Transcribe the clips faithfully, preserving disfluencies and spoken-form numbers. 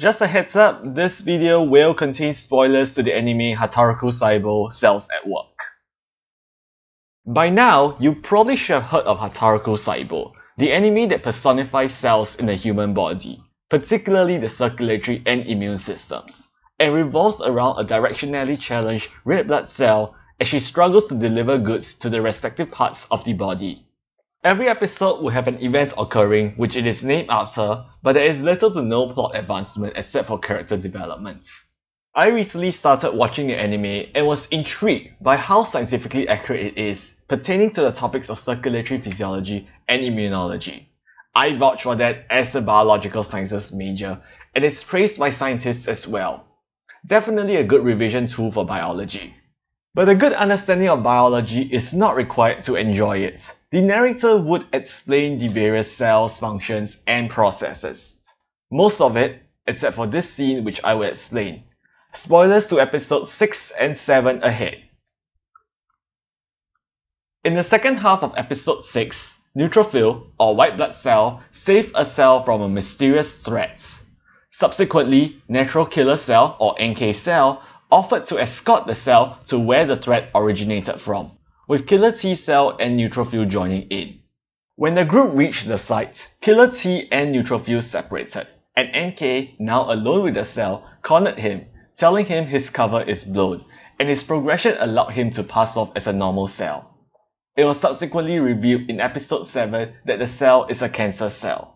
Just a heads up, this video will contain spoilers to the anime Hataraku Saibou Cells at Work. By now, you probably should have heard of Hataraku Saibou, the anime that personifies cells in the human body, particularly the circulatory and immune systems, and revolves around a directionally challenged red blood cell as she struggles to deliver goods to the respective parts of the body. Every episode will have an event occurring which it is named after, but there is little to no plot advancement except for character development. I recently started watching the anime and was intrigued by how scientifically accurate it is pertaining to the topics of circulatory physiology and immunology. I vouch for that as a biological sciences major, and it's praised by scientists as well. Definitely a good revision tool for biology. But a good understanding of biology is not required to enjoy it. The narrator would explain the various cells, functions, and processes. Most of it, except for this scene which I will explain. Spoilers to episodes six and seven ahead. In the second half of episode six, neutrophil, or white blood cell, save a cell from a mysterious threat. Subsequently, natural killer cell, or N K cell, offered to escort the cell to where the threat originated from, with killer T cell and neutrophil joining in. When the group reached the site, killer T and neutrophil separated, and N K, now alone with the cell, cornered him, telling him his cover is blown, and his progression allowed him to pass off as a normal cell. It was subsequently revealed in episode seven that the cell is a cancer cell.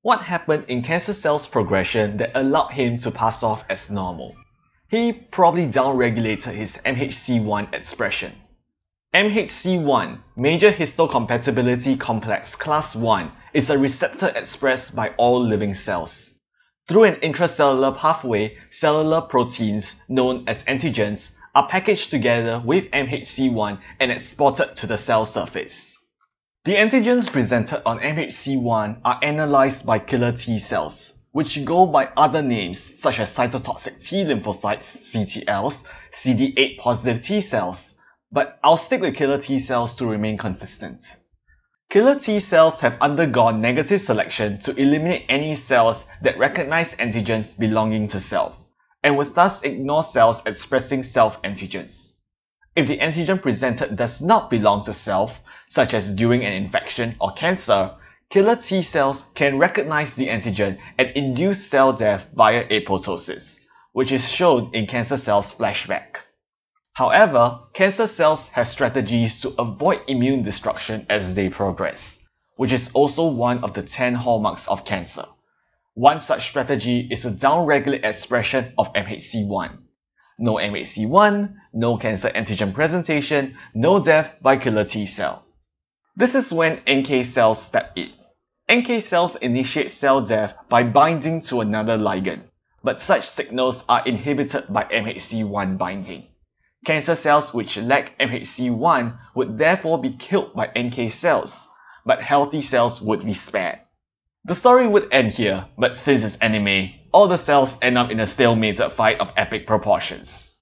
What happened in cancer cell's progression that allowed him to pass off as normal? He probably downregulated his M H C one expression. M H C one, Major Histocompatibility Complex Class one, is a receptor expressed by all living cells. Through an intracellular pathway, cellular proteins, known as antigens, are packaged together with M H C one and exported to the cell surface. The antigens presented on M H C one are analyzed by killer T cells, which go by other names such as cytotoxic T lymphocytes, C T Ls, C D eight positive T cells, but I'll stick with killer T cells to remain consistent. Killer T cells have undergone negative selection to eliminate any cells that recognize antigens belonging to self, and would thus ignore cells expressing self-antigens. If the antigen presented does not belong to self, such as during an infection or cancer, killer T cells can recognize the antigen and induce cell death via apoptosis, which is shown in cancer cells' flashback. However, cancer cells have strategies to avoid immune destruction as they progress, which is also one of the ten hallmarks of cancer. One such strategy is to downregulate expression of M H C one. No M H C one, no cancer antigen presentation, no death by killer T cell. This is when N K cells step in. N K cells initiate cell death by binding to another ligand, but such signals are inhibited by M H C one binding. Cancer cells which lack M H C one would therefore be killed by N K cells, but healthy cells would be spared. The story would end here, but since it's anime, all the cells end up in a stalemated fight of epic proportions.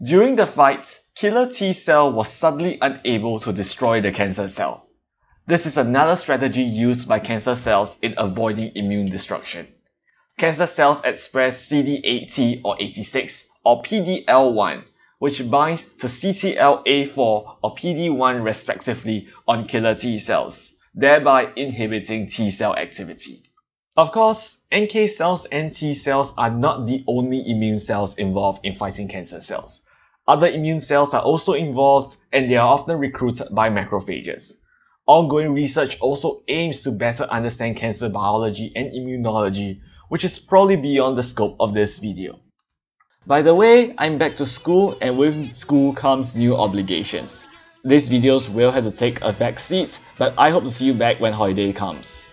During the fight, killer T cell was suddenly unable to destroy the cancer cell. This is another strategy used by cancer cells in avoiding immune destruction. Cancer cells express C D eighty or eighty-six or P D L one, which binds to C T L A four or P D one respectively on killer T cells, thereby inhibiting T cell activity. Of course, N K cells and T cells are not the only immune cells involved in fighting cancer cells. Other immune cells are also involved, and they are often recruited by macrophages. Ongoing research also aims to better understand cancer biology and immunology, which is probably beyond the scope of this video. By the way, I'm back to school, and with school comes new obligations. These videos will have to take a back seat, but I hope to see you back when holiday comes.